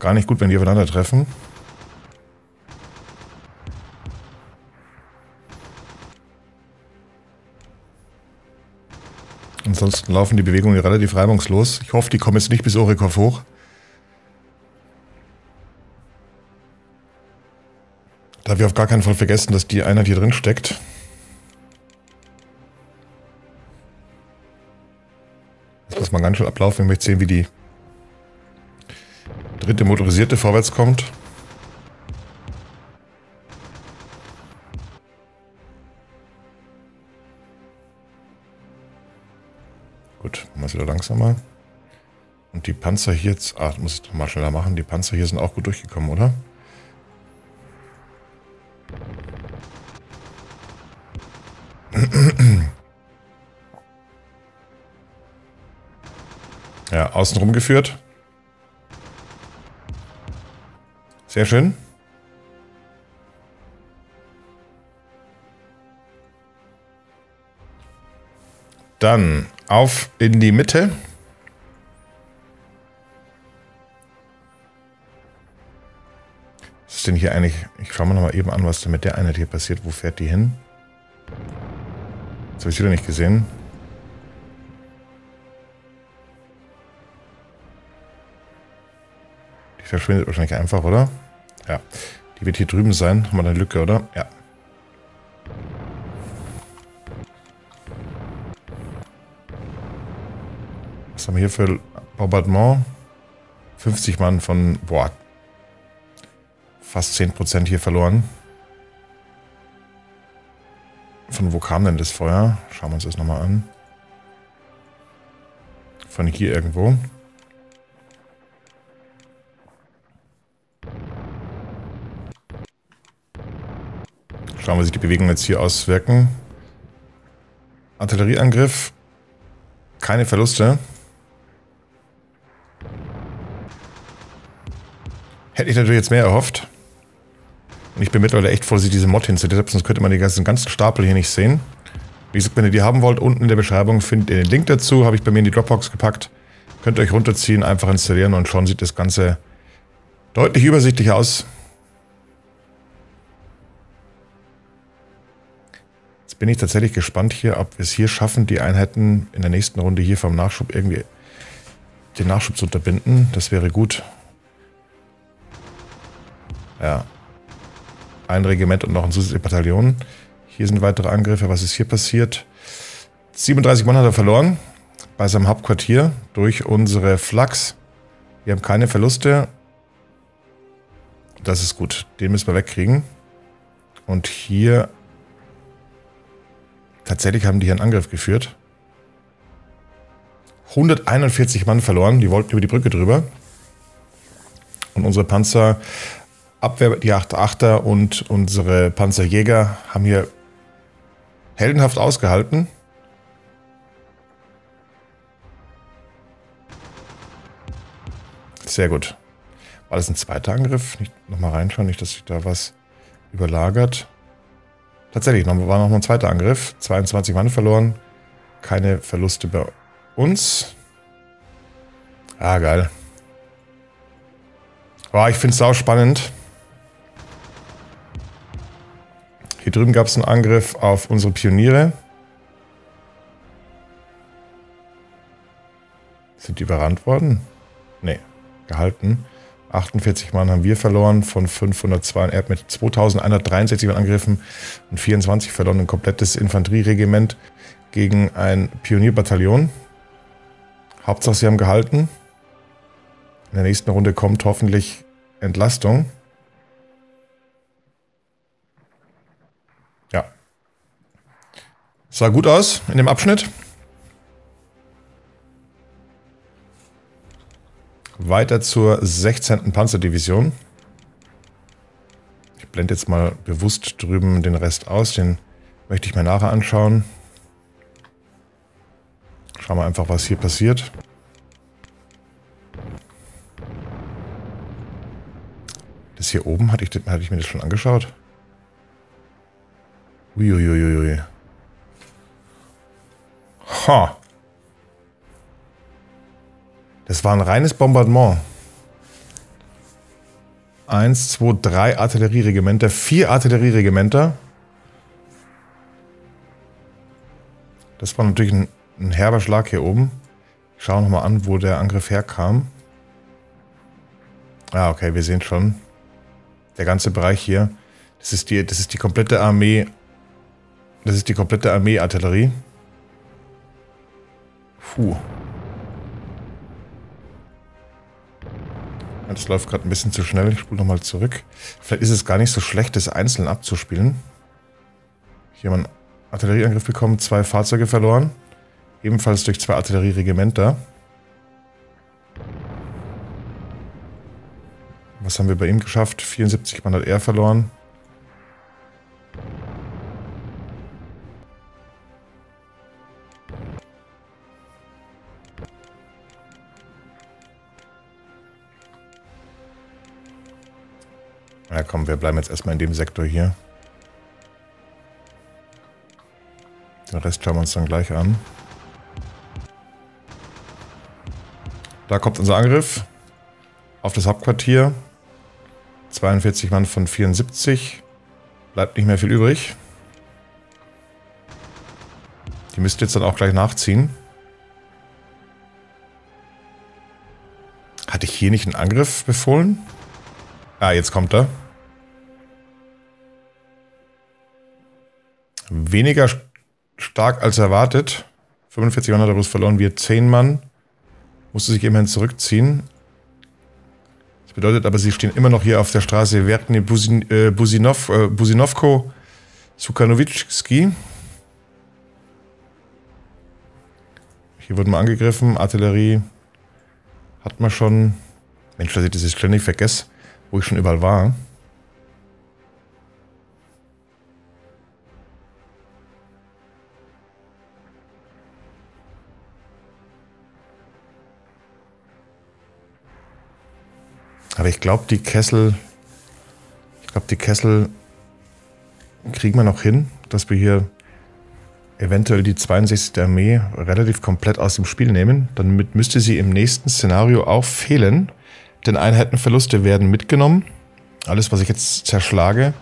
Gar nicht gut, wenn die aufeinander treffen. Ansonsten laufen die Bewegungen relativ reibungslos. Ich hoffe, die kommen jetzt nicht bis Orekow hoch. Darf ich auf gar keinen Fall vergessen, dass die Einheit hier drin steckt. Das muss man ganz schön ablaufen. Ich möchte sehen, wie die dritte Motorisierte vorwärts kommt. Gut, machen wir es wieder langsamer. Und die Panzer hier jetzt... Ah, muss ich mal schneller machen. Die Panzer hier sind auch gut durchgekommen, oder? Ja, außenrum geführt. Sehr schön. Dann auf in die Mitte. Was ist denn hier eigentlich? Ich schaue mir noch mal eben an, was denn mit der Einheit hier passiert. Wo fährt die hin? Das habe ich wieder nicht gesehen. Die verschwindet wahrscheinlich einfach, oder? Ja. Die wird hier drüben sein. Haben wir eine Lücke, oder? Ja. Was haben wir hier für Bombardement? fünfzig Mann von... Boah. Fast zehn Prozent hier verloren. Von wo kam denn das Feuer? Schauen wir uns das nochmal an. Von hier irgendwo. Schauen wir, wie sich die Bewegungen jetzt hier auswirken. Artillerieangriff. Keine Verluste. Hätte ich natürlich jetzt mehr erhofft. Und ich bin mittlerweile echt vorsichtig, diese Mod hinzusetzen, sonst könnte man den ganzen, ganzen Stapel hier nicht sehen. Wie gesagt, wenn ihr die haben wollt, unten in der Beschreibung findet ihr den Link dazu. Habe ich bei mir in die Dropbox gepackt. Könnt ihr euch runterziehen, einfach installieren und schon sieht das Ganze deutlich übersichtlicher aus. Jetzt bin ich tatsächlich gespannt hier, ob wir es hier schaffen, die Einheiten in der nächsten Runde hier vom Nachschub irgendwie den Nachschub zu unterbinden. Das wäre gut. Ja. Ein Regiment und noch ein zusätzliches Bataillon. Hier sind weitere Angriffe. Was ist hier passiert? siebenunddreißig Mann hat er verloren bei seinem Hauptquartier durch unsere Flaks. Wir haben keine Verluste. Das ist gut. Den müssen wir wegkriegen. Und hier... Tatsächlich haben die hier einen Angriff geführt. hunderteinundvierzig Mann verloren. Die wollten über die Brücke drüber. Und unsere Panzer... Abwehr, die acht achter und unsere Panzerjäger haben hier heldenhaft ausgehalten. Sehr gut. War das ein zweiter Angriff? Nicht nochmal reinschauen, nicht, dass sich da was überlagert. Tatsächlich, war nochmal ein zweiter Angriff. zweiundzwanzig Mann verloren. Keine Verluste bei uns. Ah, geil. Oh, ich finde es sau spannend. Hier drüben gab es einen Angriff auf unsere Pioniere. Sind die überrannt worden? Nee, gehalten. achtundvierzig Mann haben wir verloren von fünfhundertzwei. Er hat mit zweitausendeinhundertdreiundsechzig Mann angegriffen und vierundzwanzig verloren. Ein komplettes Infanterieregiment gegen ein Pionierbataillon. Hauptsache, sie haben gehalten. In der nächsten Runde kommt hoffentlich Entlastung. Ja. Sah gut aus in dem Abschnitt. Weiter zur sechzehnten Panzerdivision. blende jetzt mal bewusst drüben den Rest aus. Den möchte ich mir nachher anschauen. Schauen wir einfach, was hier passiert. Das hier oben, hatte ich, hatte ich mir das schon angeschaut? Uiuiuiui. Ha! Das war ein reines Bombardement. Eins, zwei, drei Artillerieregimenter, vier Artillerieregimenter. Das war natürlich ein, ein herber Schlag hier oben. Ich schaue nochmal an, wo der Angriff herkam. Ah, okay, wir sehen schon. Der ganze Bereich hier. Das ist die, das ist die komplette Armee. Das ist die komplette Armee-Artillerie. Puh. Das läuft gerade ein bisschen zu schnell. Ich spule nochmal zurück. Vielleicht ist es gar nicht so schlecht, das einzeln abzuspielen. Hier haben wir einen Artillerieangriff bekommen, zwei Fahrzeuge verloren. Ebenfalls durch zwei Artillerieregimenter. Was haben wir bei ihm geschafft? vierundsiebzig Mann hat er verloren. Na komm, wir bleiben jetzt erstmal in dem Sektor hier. Den Rest schauen wir uns dann gleich an. Da kommt unser Angriff auf das Hauptquartier. zweiundvierzig Mann von vierundsiebzig. Bleibt nicht mehr viel übrig. Die müsste jetzt dann auch gleich nachziehen. Hatte ich hier nicht einen Angriff befohlen? Ah, jetzt kommt er. Weniger stark als erwartet. fünfundvierzig Mann hat er bloß verloren. Wir zehn Mann. Musste sich immerhin zurückziehen. Das bedeutet aber, sie stehen immer noch hier auf der Straße. Wir hatten den Busin, äh, Businov, äh, Businovko Sukanowiczki. Hier wurden wir angegriffen. Artillerie hat man schon. Mensch, dass ich das jetzt ständig vergesse. Wo ich schon überall war. Aber ich glaube, die Kessel, ich glaube, die Kessel kriegen wir noch hin, dass wir hier eventuell die zweiundsechzigste Armee relativ komplett aus dem Spiel nehmen. Damit müsste sie im nächsten Szenario auch fehlen. Denn Einheitenverluste werden mitgenommen. Alles, was ich jetzt zerschlage,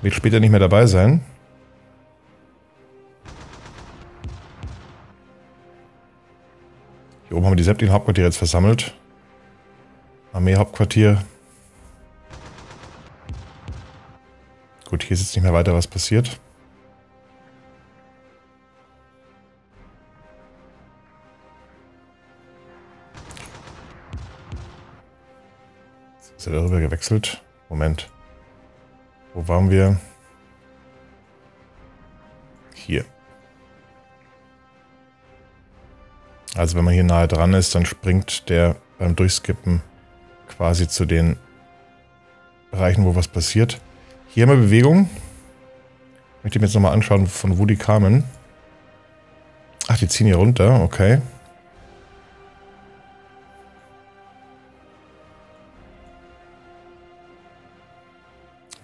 wird später nicht mehr dabei sein. Hier oben haben wir die sämtlichen Hauptquartiere jetzt versammelt. Armee-Hauptquartier. Gut, hier ist jetzt nicht mehr weiter was passiert. Ist er darüber gewechselt? Moment. Wo waren wir? Hier. Also wenn man hier nahe dran ist, dann springt der beim Durchskippen quasi zu den Bereichen, wo was passiert. Hier haben wir Bewegung. Ich möchte mir jetzt nochmal anschauen, von wo die kamen. Ach, die ziehen hier runter, okay.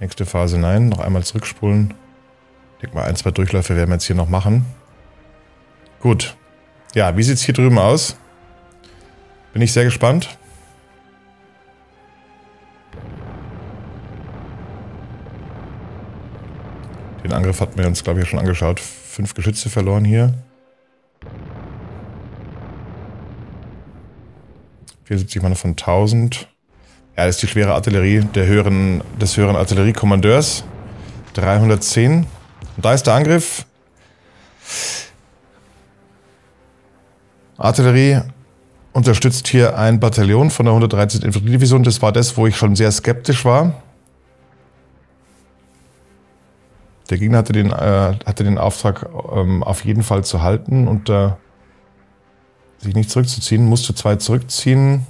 Nächste Phase, nein. Noch einmal zurückspulen. Ich denke mal, ein, zwei Durchläufe werden wir jetzt hier noch machen. Gut. Ja, wie sieht es hier drüben aus? Bin ich sehr gespannt. Den Angriff hatten wir uns, glaube ich, schon angeschaut. Fünf Geschütze verloren hier. vierundsiebzig Mann von tausend. Ja, das ist die schwere Artillerie der höheren, des höheren Artilleriekommandeurs. dreihundertzehn. Und da ist der Angriff. Artillerie unterstützt hier ein Bataillon von der hundertdreizehnten Infanteriedivision. Das war das, wo ich schon sehr skeptisch war. Der Gegner hatte den, äh, hatte den Auftrag, ähm, auf jeden Fall zu halten und äh, sich nicht zurückzuziehen. Musste zwei zurückziehen.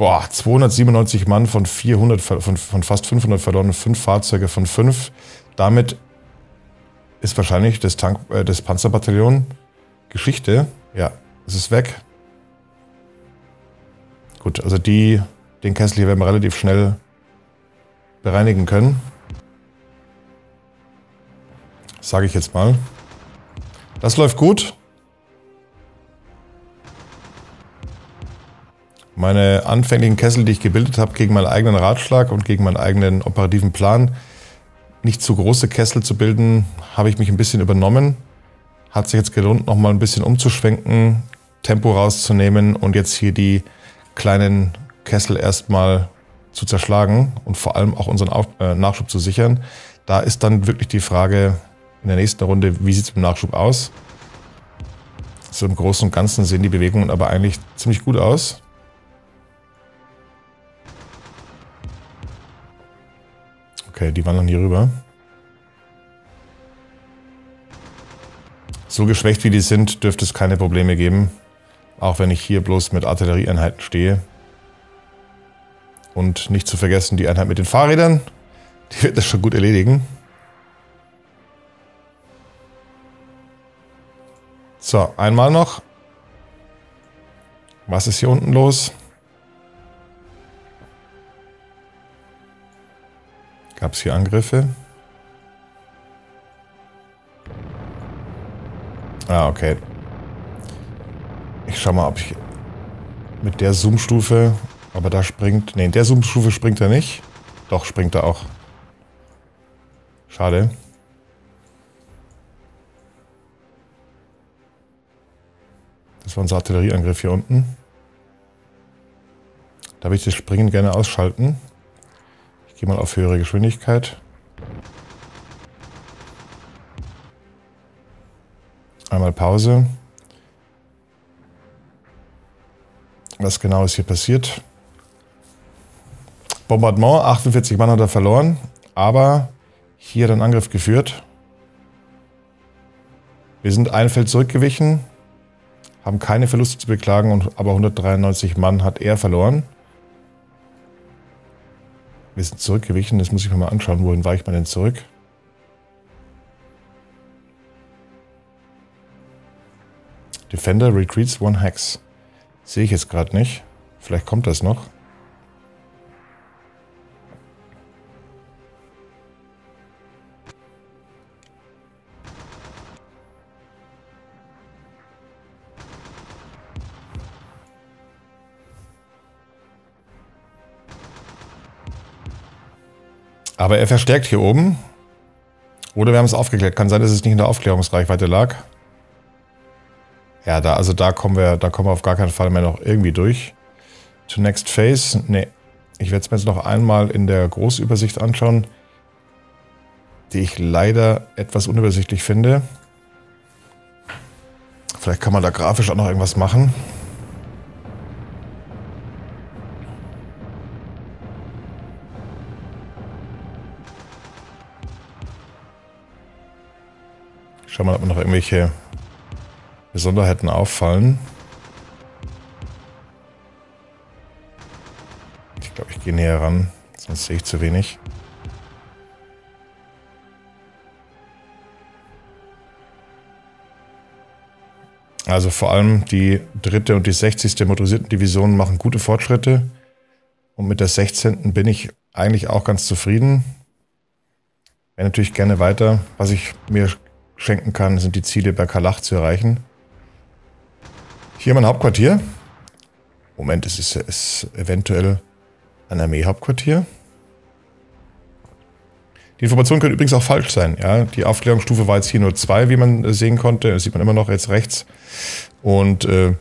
Boah, zweihundertsiebenundneunzig Mann von vierhundert, von, von fast fünfhundert verloren, fünf Fahrzeuge von fünf. Damit ist wahrscheinlich das, Tank, äh, das Panzerbataillon Geschichte. Ja, es ist weg. Gut, also die, den Kessel hier werden wir relativ schnell bereinigen können. Sage ich jetzt mal. Das läuft gut. Meine anfänglichen Kessel, die ich gebildet habe, gegen meinen eigenen Ratschlag und gegen meinen eigenen operativen Plan, nicht zu große Kessel zu bilden, habe ich mich ein bisschen übernommen. Hat sich jetzt gelohnt, nochmal ein bisschen umzuschwenken, Tempo rauszunehmen und jetzt hier die kleinen Kessel erstmal zu zerschlagen und vor allem auch unseren Auf äh, Nachschub zu sichern. Da ist dann wirklich die Frage in der nächsten Runde, wie sieht es mit dem Nachschub aus? So im Großen und Ganzen sehen die Bewegungen aber eigentlich ziemlich gut aus. Okay, die wandern hier rüber. So geschwächt wie die sind, dürfte es keine Probleme geben. Auch wenn ich hier bloß mit Artillerieeinheiten stehe. Und nicht zu vergessen, die Einheit mit den Fahrrädern. Die wird das schon gut erledigen. So, einmal noch. Was ist hier unten los? Gab es hier Angriffe? Ah, okay. Ich schau mal, ob ich mit der Zoom-Stufe... Aber da springt... Ne, in der Zoom-Stufe springt er nicht. Doch, springt er auch. Schade. Das war unser Artillerieangriff hier unten. Da würde ich das Springen gerne ausschalten. Ich gehe mal auf höhere Geschwindigkeit. Einmal Pause. Was genau ist hier passiert? Bombardement, achtundvierzig Mann hat er verloren, aber hier hat er einen Angriff geführt. Wir sind ein Feld zurückgewichen, haben keine Verluste zu beklagen, und aber hundertdreiundneunzig Mann hat er verloren. Wir sind zurückgewichen, das muss ich mir mal anschauen, wohin weicht man denn zurück? Defender retreats one hex. Sehe ich jetzt gerade nicht. Vielleicht kommt das noch. Aber er verstärkt hier oben. Oder wir haben es aufgeklärt. Kann sein, dass es nicht in der Aufklärungsreichweite lag. Ja, da, also da kommen wir, da kommen wir auf gar keinen Fall mehr noch irgendwie durch. To next phase. Nee, ich werde es mir jetzt noch einmal in der Großübersicht anschauen, die ich leider etwas unübersichtlich finde. Vielleicht kann man da grafisch auch noch irgendwas machen. Ich schau mal, ob man noch irgendwelche Besonderheiten auffallen. Ich glaube, ich gehe näher ran, sonst sehe ich zu wenig. Also vor allem die dritte und die sechzigste Motorisierten Division machen gute Fortschritte. Und mit der sechzehnten bin ich eigentlich auch ganz zufrieden. Wäre natürlich gerne weiter. Was ich mir schenken kann, sind die Ziele bei Kalach zu erreichen. Hier mein Hauptquartier. Moment, es ist, ist eventuell ein Armeehauptquartier. Die Informationen können übrigens auch falsch sein. Ja? Die Aufklärungsstufe war jetzt hier nur zwei, wie man sehen konnte. Das sieht man immer noch jetzt rechts. Und äh,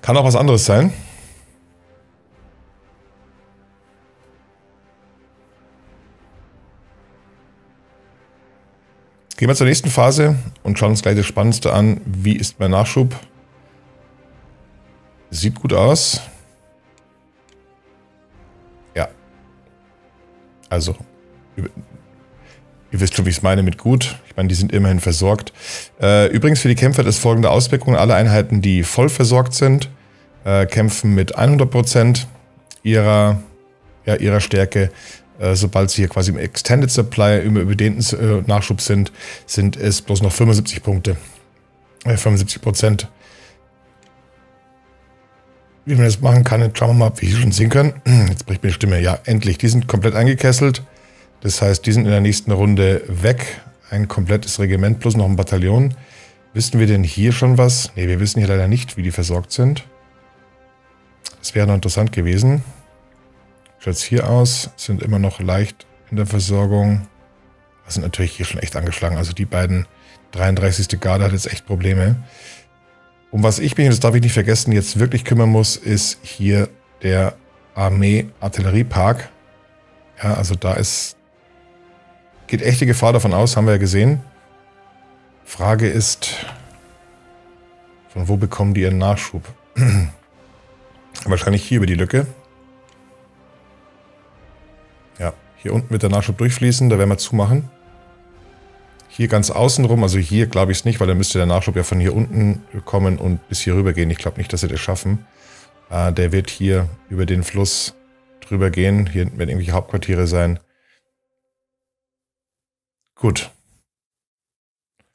kann auch was anderes sein. Gehen wir zur nächsten Phase und schauen uns gleich das Spannendste an. Wie ist mein Nachschub? Sieht gut aus. Ja. Also, ihr wisst schon, wie ich es meine mit gut. Ich meine, die sind immerhin versorgt. Äh, übrigens für die Kämpfer ist folgende Auswirkung. Alle Einheiten, die voll versorgt sind, äh, kämpfen mit hundert Prozent. ihrer, ja, ihrer Stärke. Äh, sobald sie hier quasi im Extended Supply, im überdehnten äh, Nachschub sind, sind es bloß noch fünfundsiebzig Punkte. Äh, fünfundsiebzig Prozent. Wie man das machen kann, schauen wir mal, ob wir hier schon sehen können. Jetzt bricht mir die Stimme. Ja, endlich. Die sind komplett eingekesselt. Das heißt, die sind in der nächsten Runde weg. Ein komplettes Regiment plus noch ein Bataillon. Wissen wir denn hier schon was? Ne, wir wissen hier leider nicht, wie die versorgt sind. Das wäre noch interessant gewesen. Schaut es hier aus. Sind immer noch leicht in der Versorgung. Das sind natürlich hier schon echt angeschlagen. Also die beiden, dreiunddreißigste Garde hat jetzt echt Probleme. Um was ich mich, das darf ich nicht vergessen, jetzt wirklich kümmern muss, ist hier der Armee-Artilleriepark. Ja, also da ist, geht echte Gefahr davon aus, haben wir ja gesehen. Frage ist, von wo bekommen die ihren Nachschub? Wahrscheinlich hier über die Lücke. Ja, hier unten wird der Nachschub durchfließen, da werden wir zumachen. Hier ganz außenrum, also hier glaube ich es nicht, weil dann müsste der Nachschub ja von hier unten kommen und bis hier rüber gehen. Ich glaube nicht, dass sie das schaffen. Äh, der wird hier über den Fluss drüber gehen. Hier werden irgendwelche Hauptquartiere sein. Gut.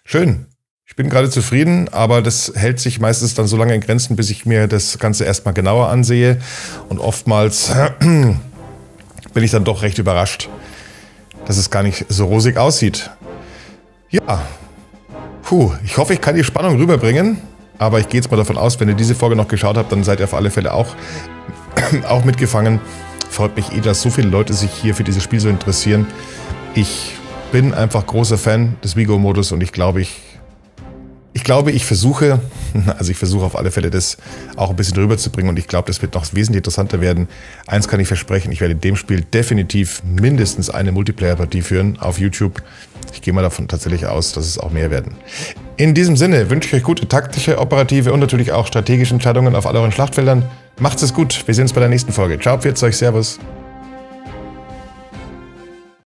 Schön. Ich bin gerade zufrieden, aber das hält sich meistens dann so lange in Grenzen, bis ich mir das Ganze erstmal genauer ansehe. Und oftmals bin ich dann doch recht überrascht, dass es gar nicht so rosig aussieht. Ja, puh, ich hoffe, ich kann die Spannung rüberbringen, aber ich gehe jetzt mal davon aus, wenn ihr diese Folge noch geschaut habt, dann seid ihr auf alle Fälle auch, auch mitgefangen. Freut mich eh, dass so viele Leute sich hier für dieses Spiel so interessieren. Ich bin einfach großer Fan des WeGo-Modus und ich glaube, ich, ich glaube, ich versuche, also ich versuche auf alle Fälle, das auch ein bisschen rüberzubringen und ich glaube, das wird noch wesentlich interessanter werden. Eins kann ich versprechen, ich werde in dem Spiel definitiv mindestens eine Multiplayer-Partie führen auf YouTube. Ich gehe mal davon tatsächlich aus, dass es auch mehr werden. In diesem Sinne wünsche ich euch gute taktische, operative und natürlich auch strategische Entscheidungen auf all euren Schlachtfeldern. Macht's es gut, wir sehen uns bei der nächsten Folge. Ciao, pfiat's euch, servus.